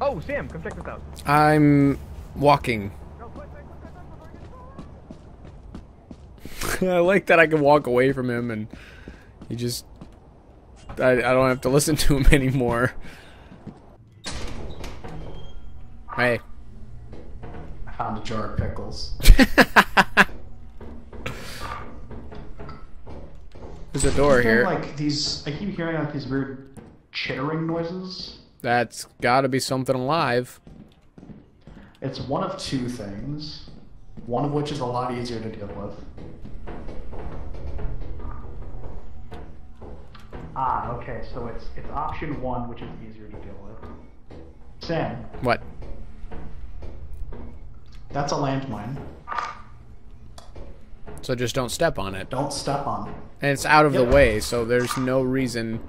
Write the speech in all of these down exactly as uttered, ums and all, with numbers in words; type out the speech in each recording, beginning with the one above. Oh, Sam, come check this out. I'm walking. I like that I can walk away from him and he just... I, I don't have to listen to him anymore. Hey. I found a jar of pickles. There's a door here. Like these, I keep hearing like these weird chittering noises. That's gotta be something alive. It's one of two things. One of which is a lot easier to deal with. Ah, okay, so it's it's option one, which is easier to deal with. Sam. What? That's a landmine. So just don't step on it. Don't step on it. And it's out of yep. the way, so there's no reason.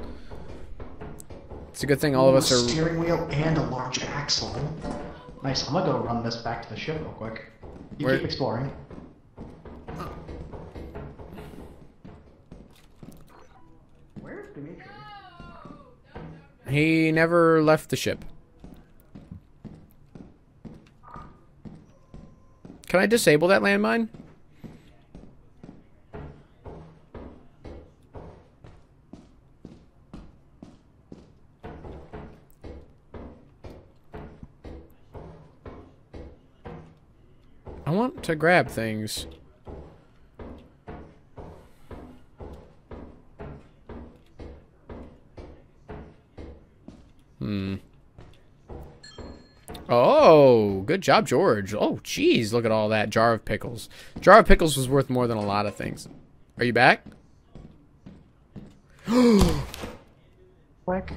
It's a good thing all Ooh, of us are... a steering wheel and a large axle. Nice, I'm gonna go run this back to the ship real quick. You Where... keep exploring. Dimitri. He never left the ship. Can I disable that landmine? I want to grab things. Hmm. Oh, good job, George. Oh, geez, look at all that jar of pickles. Jar of pickles was worth more than a lot of things. Are you back? Quick.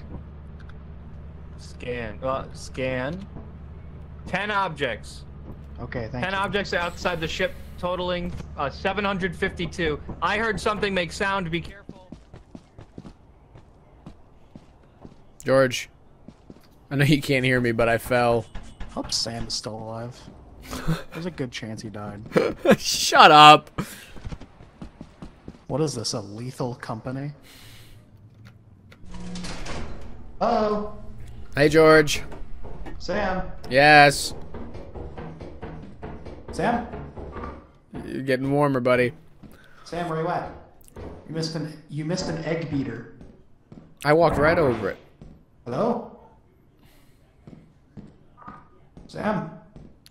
Scan. Uh, scan. Ten objects. Okay, thank you. Ten objects outside the ship, totaling uh, seven hundred fifty-two. I heard something make sound. Be careful. George. I know you can't hear me, but I fell. I hope Sam is still alive. There's a good chance he died. Shut up! What is this, a lethal company? Uh-oh. Hey, George. Sam. Yes. Sam? You're getting warmer, buddy. Sam, where you at? You missed an, you missed an egg beater. I walked right over it. Hello? Sam.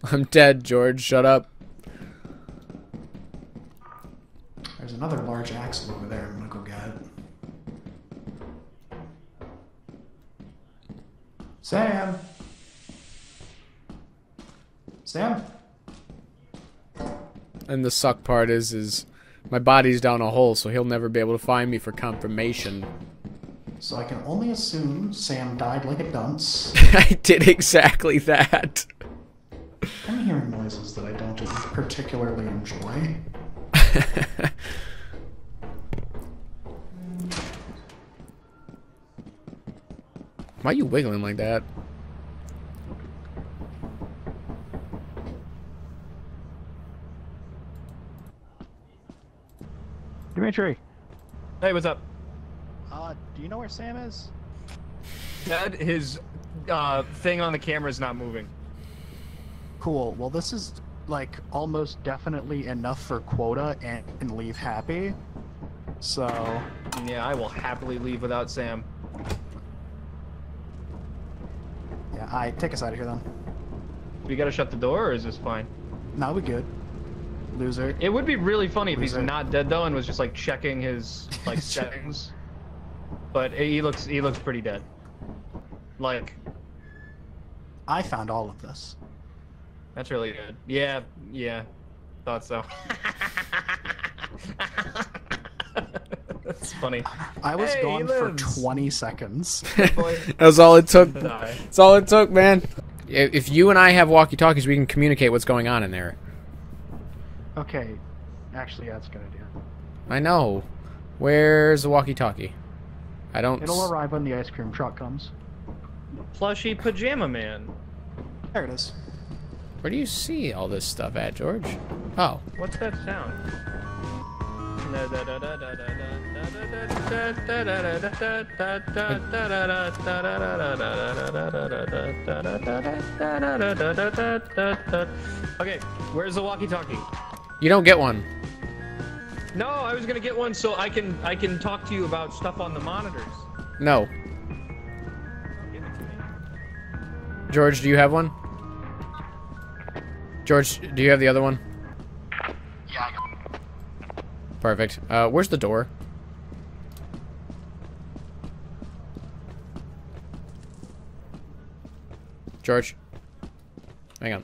I'm dead, George. Shut up. There's another large axle over there. I'm gonna go get it. Sam. Sam. And the suck part is, is my body's down a hole, so he'll never be able to find me for confirmation. So I can only assume Sam died like a dunce. I did exactly that. I'm hearing noises that I don't particularly enjoy. Why are you wiggling like that? Dimitri. Hey, what's up? Uh, do you know where Sam is? Dad, his uh, thing on the camera is not moving. Cool. Well, this is like almost definitely enough for quota and, and leave happy. So. Yeah, I will happily leave without Sam. Yeah, all right, take us out of here then. We gotta shut the door, or is this fine? No, we good. Loser. It would be really funny Loser. if he's not dead though, and was just like checking his like settings. But he looks he looks pretty dead. Like, I found all of this. That's really good. Yeah, yeah. Thought so. That's funny. I was hey, gone for twenty seconds. That was all it took. Die. That's all it took, man. If you and I have walkie-talkies, we can communicate what's going on in there. Okay. Actually, yeah, that's a good idea. I know. Where's the walkie-talkie? I don't... It'll arrive when the ice cream truck comes. Plushy Pajama Man. There it is. Where do you see all this stuff at, George? Oh. What's that sound? Da, da, da, da, da, da, da. Okay, where's the walkie-talkie? You don't get one. No, I was gonna get one so I can I can talk to you about stuff on the monitors. No. George, do you have one? George, do you have the other one? Yeah, I got one. Perfect. Uh, where's the door? George? Hang on.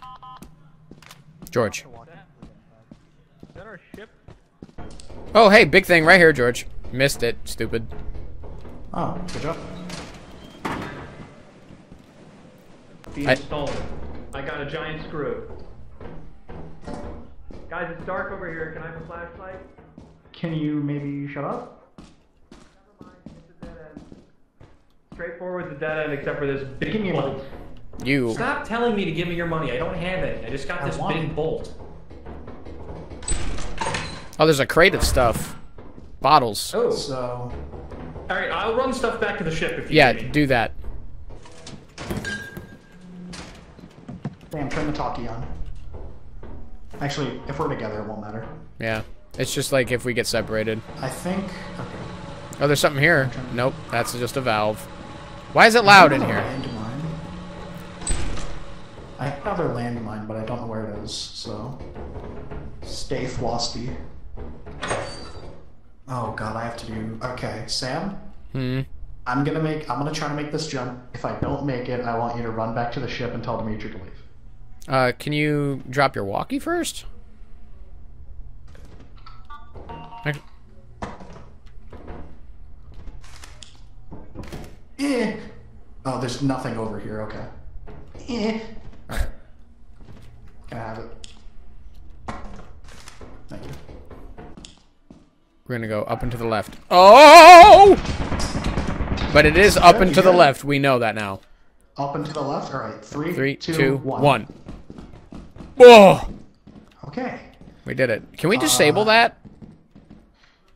George. Is that our ship? Oh, hey, big thing right here, George. Missed it, stupid. Oh, good job. I installed it. I got a giant screw. Guys, it's dark over here. Can I have a flashlight? Can you maybe shut up? Never mind. It's a dead end. Straightforward's a dead end except for this big bolt. You. Stop telling me to give me your money. I don't have it. I just got this big bolt. Oh, there's a crate of stuff. Bottles. Oh. So. Alright, I'll run stuff back to the ship if you Yeah, do that. Damn, turn the talkie on. Actually, if we're together, it won't matter. Yeah. It's just like if we get separated. I think... Okay. Oh, there's something here. Nope, that's just a valve. Why is it loud in here? Landmine. I have another landmine, but I don't know where it is, so... Stay frosty. Oh, God, I have to do... Okay, Sam? Hmm? I'm gonna make... I'm gonna try to make this jump. If I don't make it, I want you to run back to the ship and tell Dimitri to leave. Uh, can you drop your walkie first? Eh. Oh, there's nothing over here. Okay. Eh. All right. Can I have it? Thank you. We're gonna go up and to the left. Oh! But it is up and to the left. We know that now. Up and to the left. All right. Three, Three two, two, one. one. Oh! Okay. We did it. Can we disable uh, that?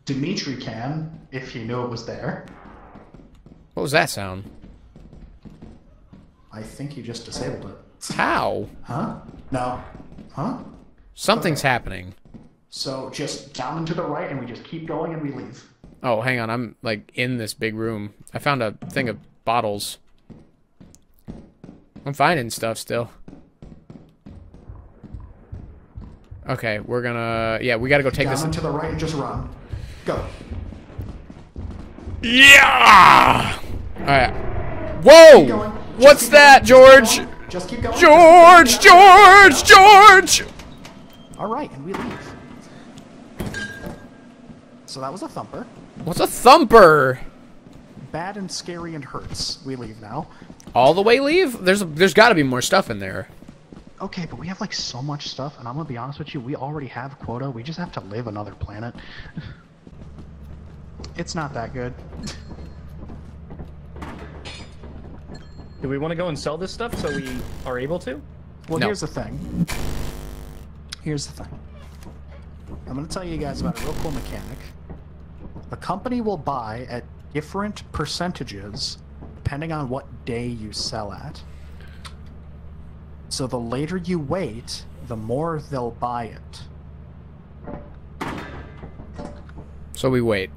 Dimitri can, if he knew it was there. What was that sound? I think you just disabled it. How? Huh? No. Huh? Something's okay. happening. So just down and to the right, and we just keep going, and we leave. Oh, hang on. I'm, like, in this big room. I found a thing of bottles. I'm finding stuff still. Okay, we're gonna... Yeah, we gotta go take this... Down to the right and just run. Go. Yeah! Alright. Whoa! What's that, George? Just keep going. George! George! George! Alright, and we leave. So that was a thumper. What's a thumper? Bad and scary and hurts. We leave now. All the way leave? There's There's gotta be more stuff in there. Okay, but we have like so much stuff, and I'm gonna be honest with you, we already have quota. We just have to live another planet. It's not that good. Do we want to go and sell this stuff so we are able to? Well, no. Here's the thing. Here's the thing. I'm gonna tell you guys about a real cool mechanic. The company will buy at different percentages depending on what day you sell at. So the later you wait, the more they'll buy it. So we wait.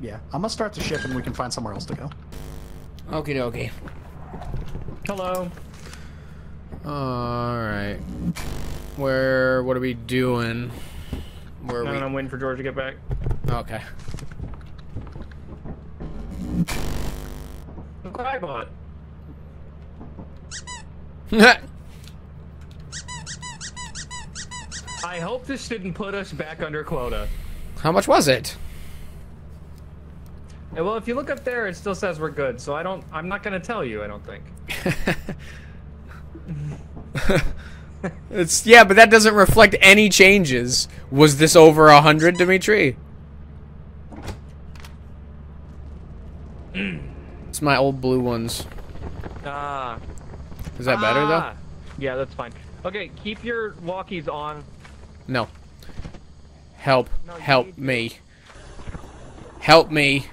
Yeah, I'm gonna start the ship and we can find somewhere else to go. Okie dokie. Hello. Alright. Where, what are we doing? Where are no, we? I'm waiting for George to get back. Okay. Look what I bought. I hope this didn't put us back under quota. How much was it? Hey, well, if you look up there, it still says we're good, so I don't I'm not gonna tell you, I don't think. It's yeah, but that doesn't reflect any changes. Was this over a hundred, Dimitri? It's my old blue ones. Ah. Is that ah. better, though? Yeah, that's fine. Okay, keep your walkies on. No. Help. Help me. Help me.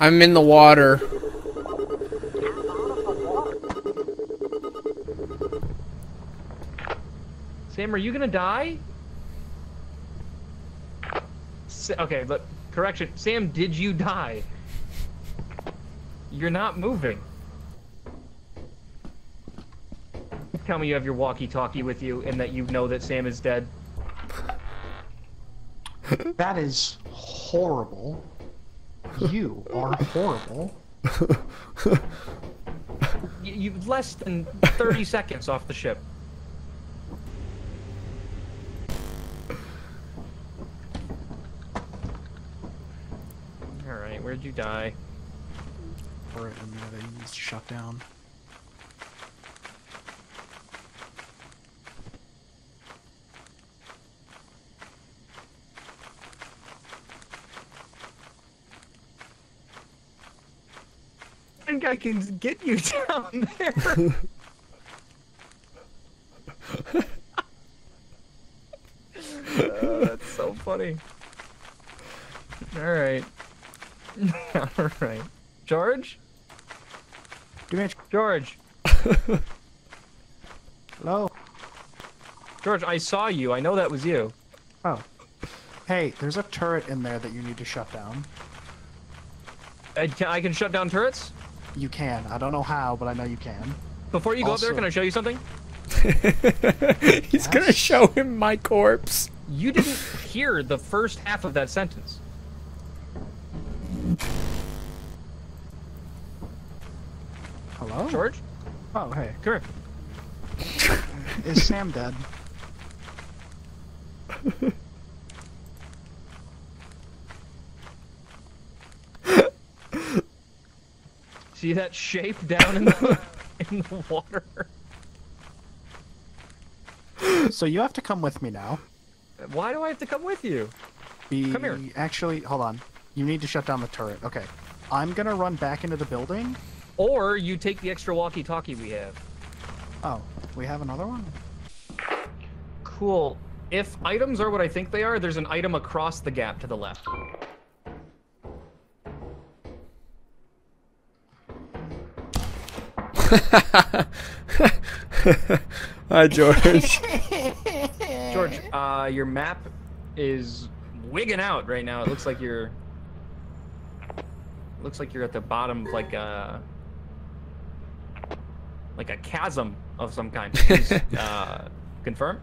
I'm in the water. Sam, are you gonna die? Sa okay, but correction. Sam, did you die? You're not moving. Tell me you have your walkie-talkie with you and that you know that Sam is dead. That is horrible. You are horrible. you, you less than thirty seconds off the ship. All right, where'd you die? Or another needs to shut down. I think I can get you down there. uh, that's so funny. Alright. Alright. George? Dimitri. George. Hello? George, I saw you. I know that was you. Oh. Hey, there's a turret in there that you need to shut down. I can, I can shut down turrets? You can. I don't know how, but I know you can. Before you go also, up there, can I show you something? He's yes. gonna show him my corpse. You didn't hear the first half of that sentence. Hello? George? Oh, hey. Come here. Is Sam dead? See that shape down in the, in the water? So you have to come with me now. Why do I have to come with you? Be, come here. Actually, hold on. You need to shut down the turret. Okay. I'm going to run back into the building. Or you take the extra walkie-talkie we have. Oh, we have another one? Cool. If items are what I think they are, there's an item across the gap to the left. Hi, George. George, uh, your map is wigging out right now. It looks like you're, looks like you're at the bottom of like a, like a chasm of some kind. Please, uh, confirm.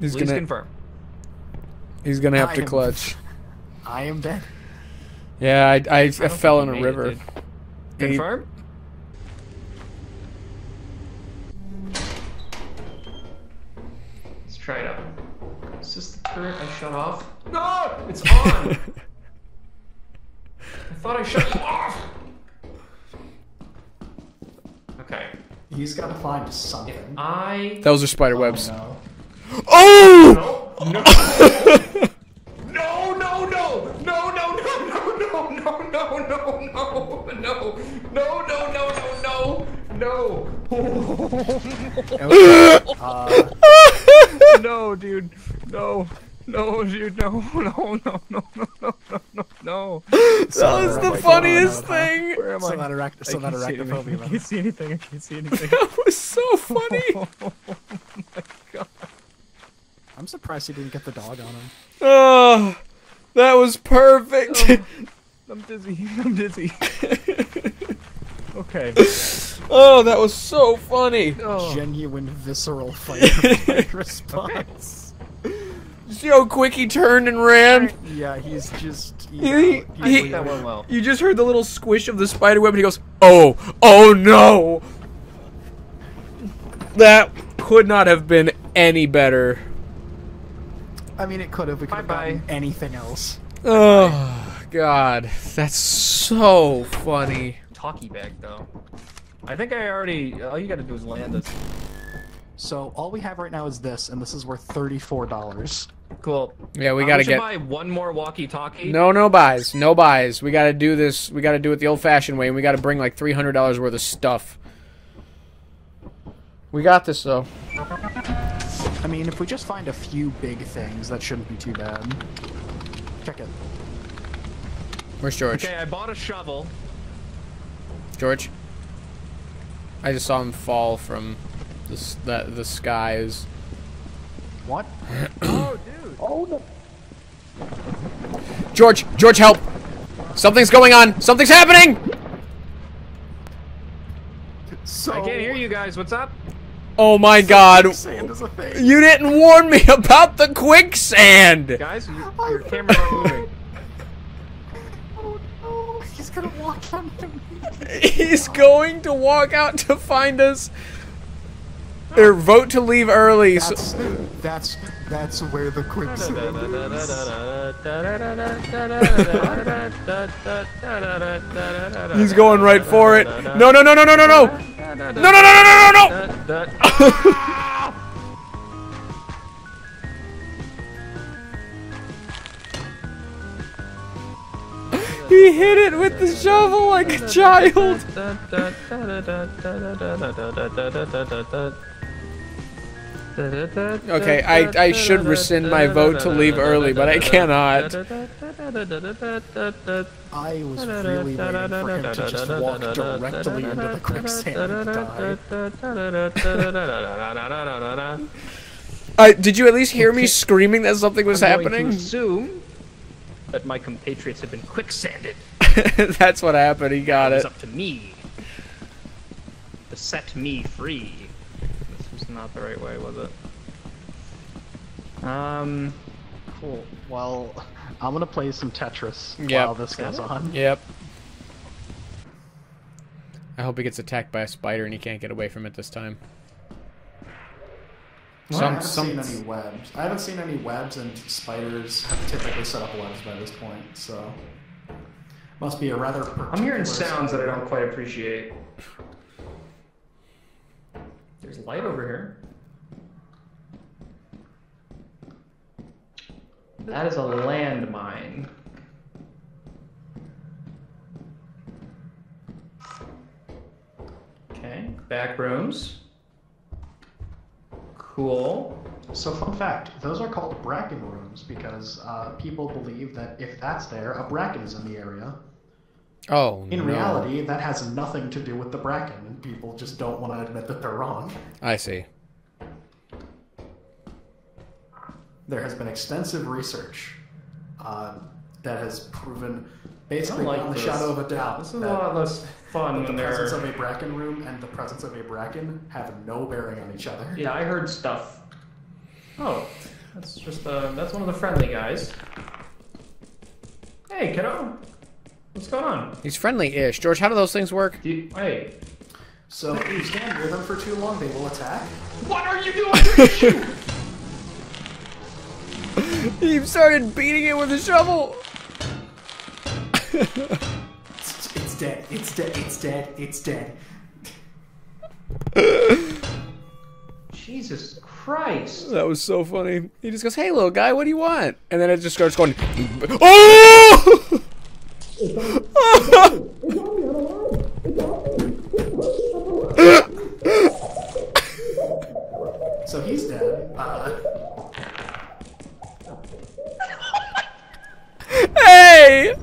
He's Please gonna... confirm. He's gonna have I to clutch. Am, I am dead. Yeah, I, I, I, I fell in a river. It, Confirm? He... Let's try it out. Is this the turret I shut off? No! It's on! I thought I shut it off! Okay. He's gotta find something. If I... Those are spider webs. Oh! No. Oh! No. No. No, no, no, no, no, no, no, no, no, no, no, no, no, no, no, no, no, no, no, no, dude, no, no, dude, no, no, no, no, no, no, no, no. That was the funniest thing. Where am I? I can't see anything. I can't see anything. That was so funny. Oh my god. I'm surprised he didn't get the dog on him. Oh, that was perfect. Oh, I'm dizzy. I'm dizzy. Okay. Oh, that was so funny. Oh. Genuine visceral fight response. Okay. You see how quick he turned and ran? Yeah, he's just. He, he, I he, that went well. You just heard the little squish of the spider web, and he goes, "Oh, oh no!" That could not have been any better. I mean, it could have. We could have gotten anything else. Oh, God. That's so funny. Talkie bag, though. I think I already... All you gotta do is land us. So all we have right now is this, and this is worth thirty-four dollars. Cool. Yeah, we uh, gotta we get buy one more walkie-talkie. No, no buys, no buys. We gotta do this. We gotta do it the old-fashioned way, and we gotta bring like three hundred dollars worth of stuff. We got this though. I mean, if we just find a few big things, that shouldn't be too bad. Check it. Where's George? Okay, I bought a shovel. George. I just saw him fall from the the, the skies. What? Oh, dude. Oh, the... George, George, help! Something's going on. Something's happening. So... I can't hear you guys. What's up? Oh my God! Quicksand is a thing. You didn't warn me about the quicksand. Guys, you, your camera's moving. Oh no! He's gonna walk out to me. He's going to walk out to find us. Or vote to leave early. That's so that's, that's where the quicksand is. He's going right for it. No, no, no, no, no, no, no, no, no, no, no, no, no, no. He hit it with the shovel like a child. Okay, I, I should rescind my vote to leave early, but I cannot. I was really waiting for him to just walk directly into the quicksand and die. Uh, did you at least hear me screaming that something was I'm happening? Going to assume that my compatriots have been quicksanded. That's what happened, he got it. It's up to me to set me free. Not the right way, was it? Um, cool. Well, I'm gonna play some Tetris yep. while this goes on. Yep. I hope he gets attacked by a spider and he can't get away from it this time. Well, some, I haven't some... seen any webs. I haven't seen any webs, and spiders have typically set up webs by this point, so must be a rather. I'm hearing sounds that I don't quite appreciate. There's light over here. That is a landmine. Okay, back rooms. Cool. So fun fact, those are called bracken rooms because uh, people believe that if that's there, a bracken is in the area. Oh, in no. reality, that has nothing to do with the bracken, and people just don't want to admit that they're wrong. I see. There has been extensive research uh, that has proven, basically like beyond the shadow of a doubt, this is that, a lot less fun that the presence there. of a bracken room and the presence of a bracken have no bearing on each other. Yeah, I heard stuff. Oh, that's just uh, that's one of the friendly guys. Hey, kiddo. What's going on? He's friendly-ish. George, how do those things work? You, hey. So if you stand near them for too long, they will attack. What are you doing? He started beating it with a shovel. it's, it's dead. It's dead. It's dead. It's dead. Jesus Christ. That was so funny. He just goes, hey, little guy, what do you want? And then it just starts going, oh! So he's dead. Uh, hey!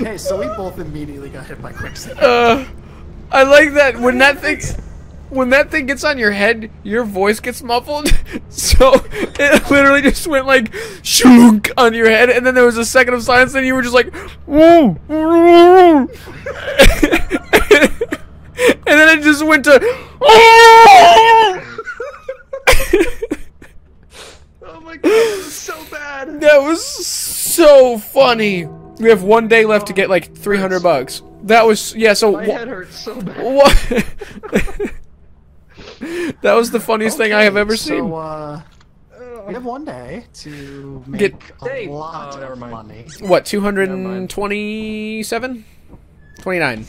Hey, so we both immediately got hit by quicksand. Uh, I like that when that thing, when that thing gets on your head, your voice gets muffled. So it literally just went like shunk on your head, and then there was a second of silence, and you were just like, woo, woo. And then it just went to. Oh my God, that was so bad. That was so funny. We have one day left to get like three hundred bucks. That was yeah. So my head hurts so bad. What? That was the funniest okay, thing I have ever so, seen. Uh, we have one day to make Get, a hey, lot oh, of money. What, two hundred twenty-seven? twenty-nine.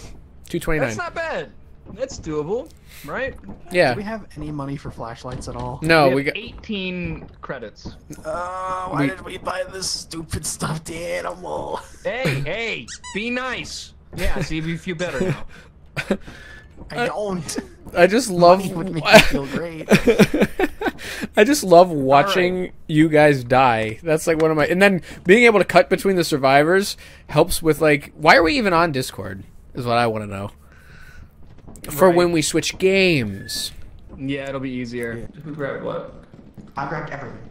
two twenty-nine. That's not bad. That's doable, right? Yeah. Do we have any money for flashlights at all? No, we, we got eighteen credits. Oh, why we... did we buy this stupid stuffed animal? Hey, hey, be nice. Yeah, see if you feel better now. I don't. I just love. Money would make me feel great. I just love watching right. you guys die. That's like one of my, and then being able to cut between the survivors helps with like. Why are we even on Discord? Is what I want to know. For right. when we switch games. Yeah, it'll be easier. Yeah. Who grabbed what? I grabbed everything.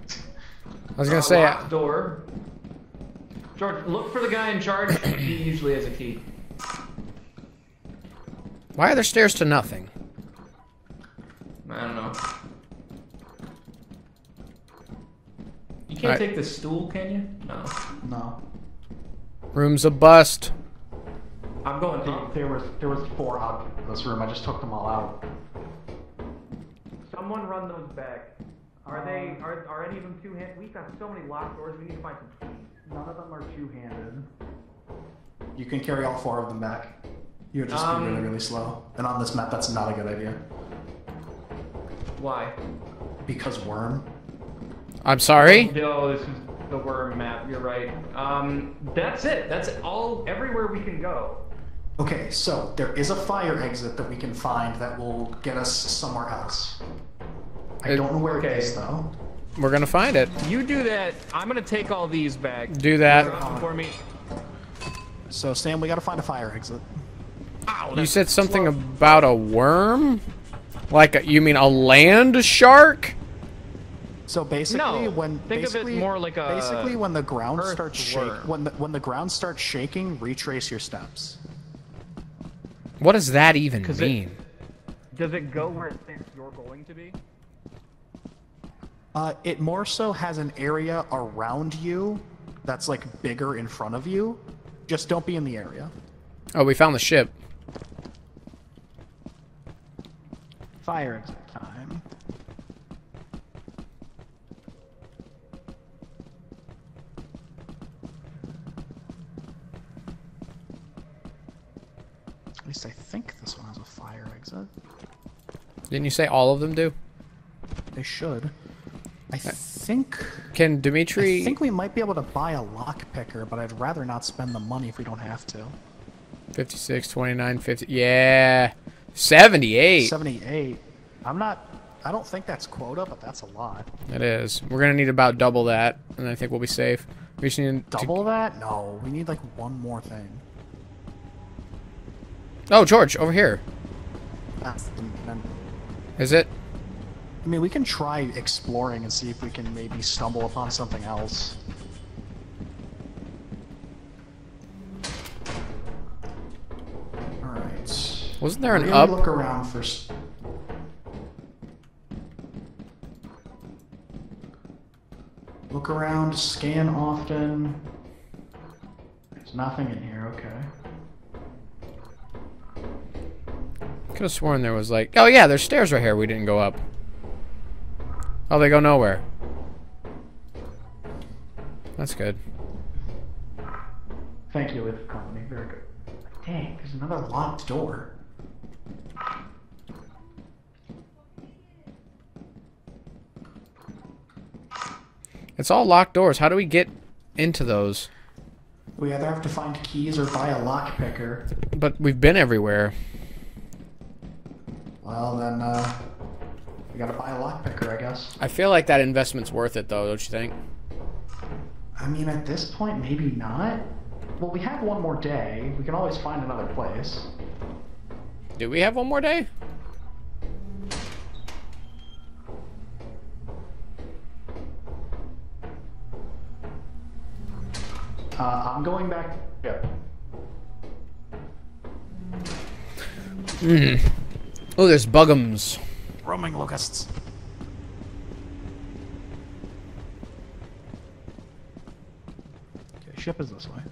I was gonna uh, say. Lock I... door. George, look for the guy in charge. He usually has a key. Why are there stairs to nothing? I don't know. You can't right. take the stool, can you? No. No. Room's a bust. I'm going up. There was there was four objects in this room. I just took them all out. Someone run those back. Are they are are any of them two handed? We've got so many locked doors. We need to find some keys. None of them are two handed. You can carry all four of them back. You would just um, be really really slow. And on this map, that's not a good idea. Why? Because worm. I'm sorry. No, this is the worm map. You're right. Um, that's it. That's all. Everywhere we can go. Okay, so there is a fire exit that we can find that will get us somewhere else. I it, don't know where okay. it is, though. We're gonna find it. You do that. I'm gonna take all these back. Do that. Uh, for me. So, Sam, we gotta find a fire exit. Ow, you said something slow. about a worm? Like, a, you mean a land shark? So basically, no, when think basically, of it more like a basically when the ground starts shake, when the, when the ground starts shaking, retrace your steps. What does that even mean? It, does it go where it thinks you're going to be? Uh, it more so has an area around you that's like bigger in front of you. Just don't be in the area. Oh, we found the ship. Fire exit time. At least I think this one has a fire exit. Didn't you say all of them do? They should. I th think... Can Dimitri... I think we might be able to buy a lockpicker, but I'd rather not spend the money if we don't have to. fifty-six, twenty-nine, fifty... Yeah! seventy-eight! seventy-eight. I'm not... I don't think that's quota, but that's a lot. It is. We're gonna need about double that, and I think we'll be safe. We just need to... Double that? No. We need, like, one more thing. Oh, George, over here. That's the end. Is it? I mean, we can try exploring and see if we can maybe stumble upon something else. All right. Wasn't there an up? Look around first. Look around. Scan often. There's nothing in here. Okay. Could have sworn there was like, oh yeah, there's stairs right here. We didn't go up. Oh, they go nowhere. That's good. Thank you, Lethal Company. Very good. Dang, there's another locked door. It's all locked doors. How do we get into those? We either have to find keys or buy a lock picker. But we've been everywhere. Well, then, uh, we gotta buy a lockpicker, I guess. I feel like that investment's worth it, though, don't you think? I mean, at this point, maybe not. Well, we have one more day. We can always find another place. Do we have one more day? Uh, I'm going back. Yeah. Hmm. Oh, there's bugums. Roaming locusts. Okay, ship is this way.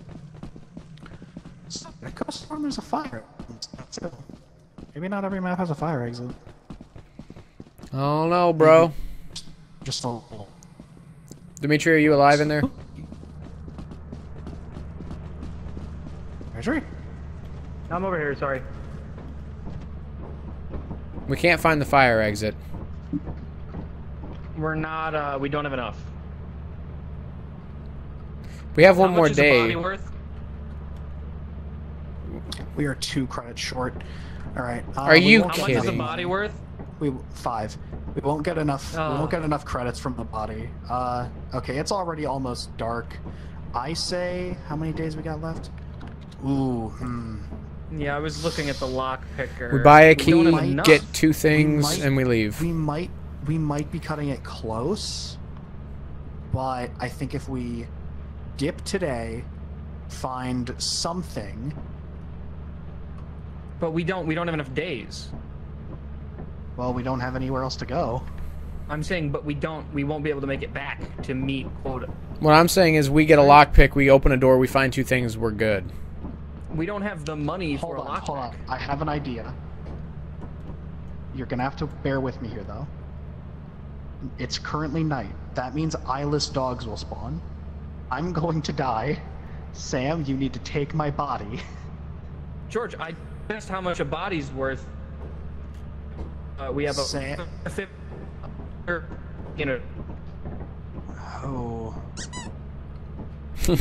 It goes from there's a fire. Maybe not every map has a fire exit. Oh no, bro. Just a little. Dimitri, are you alive in there? Dimitri? I'm over here, sorry. We can't find the fire exit. We're not, uh, we don't have enough. We have one more day. We are two credits short. All right. Uh, are you kidding? How much is the body worth? We five. We won't get enough. Uh. We won't get enough credits from the body. Uh, okay, it's already almost dark. I say, how many days we got left? Ooh. Hmm. Yeah, I was looking at the lock picker. We buy a key, we might, get two things, we might, and we leave. We might. We might be cutting it close, but I think if we dip today, find something. But we don't. We don't have enough days. Well, we don't have anywhere else to go. I'm saying, but we don't. We won't be able to make it back to meet quota. What I'm saying is, we get a lockpick. We open a door. We find two things. We're good. We don't have the money for a lockpick. Hold on. I have an idea. You're gonna have to bear with me here, though. It's currently night. That means eyeless dogs will spawn. I'm going to die. Sam, you need to take my body. George, I guessed how much a body's worth. Uh, we have a, Sam. a fifth, you know. Oh. we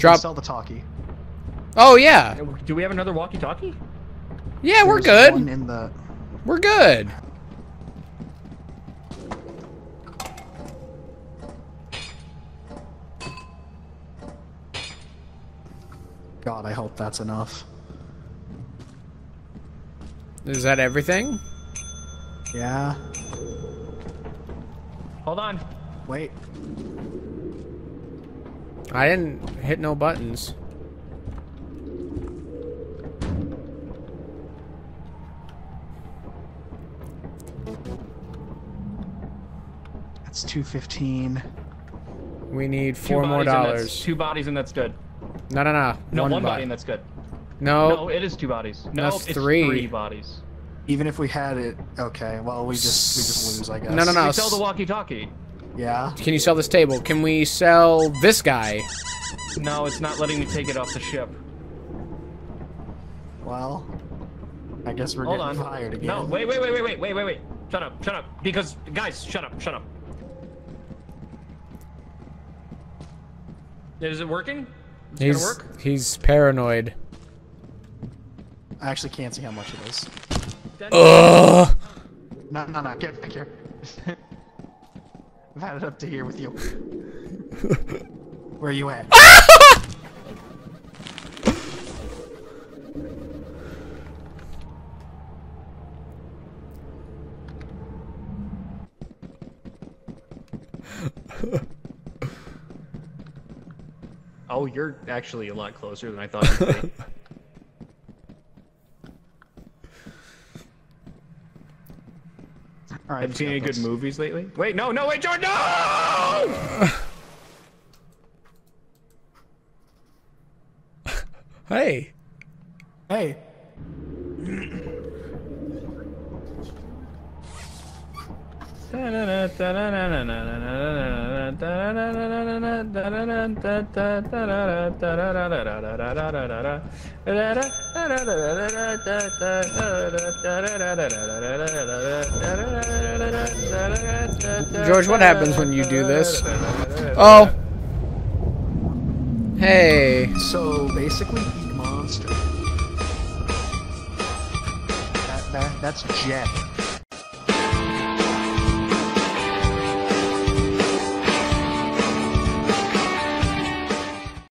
Drop. Can sell the talkie. Oh yeah. Do we have another walkie-talkie? Yeah, There's we're good. One in the... We're good. God, I hope that's enough. Is that everything? Yeah. Hold on. Wait. I didn't hit no buttons. That's two fifteen. We need four more dollars. Two bodies and that's good. No, no, no. No, one, one body. body, and that's good. No. No, it is two bodies. No, that's it's three. three bodies. Even if we had it, okay. Well, we just we just lose, I guess. No, no, no. We sell the walkie-talkie. Yeah. Can you sell this table? Can we sell this guy? No, it's not letting me take it off the ship. Well, I guess we're Hold getting on. fired again. No, wait, wait, wait, wait, wait, wait, wait, wait. Shut up, shut up. Because guys, shut up, shut up. Is it working? Is he's, it gonna work? He's paranoid. I actually can't see how much it is. Ugh! No, no, no, get back here. I've had it up to here with you. Where are you at? Oh, you're actually a lot closer than I thought you'd be. All right, have you seen any good movies lately? Wait, no, no, wait, George, no! Hey. Hey. George, what happens when you do this? Oh. Hey. So basically, monster. That, that, that's Jet.